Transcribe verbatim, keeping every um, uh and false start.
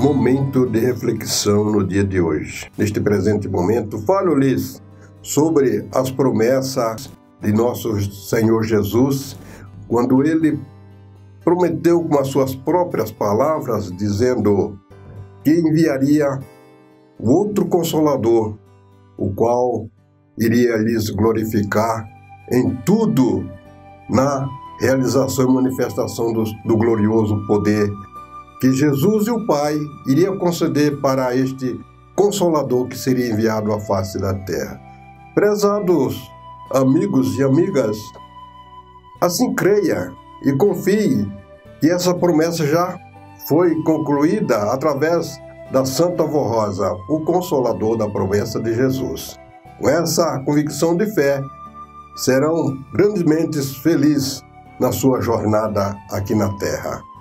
Momento de reflexão no dia de hoje. Neste presente momento, falo-lhes sobre as promessas de nosso Senhor Jesus, quando ele prometeu com as suas próprias palavras, dizendo que enviaria o outro Consolador, o qual iria lhes glorificar em tudo na realização e manifestação do, do glorioso poder que Jesus e o Pai iriam conceder para este Consolador que seria enviado à face da terra. Prezados amigos e amigas, assim creia e confie que essa promessa já foi concluída através da Santa Vô Rosa, o Consolador da promessa de Jesus. Com essa convicção de fé, serão grandemente felizes na sua jornada aqui na terra.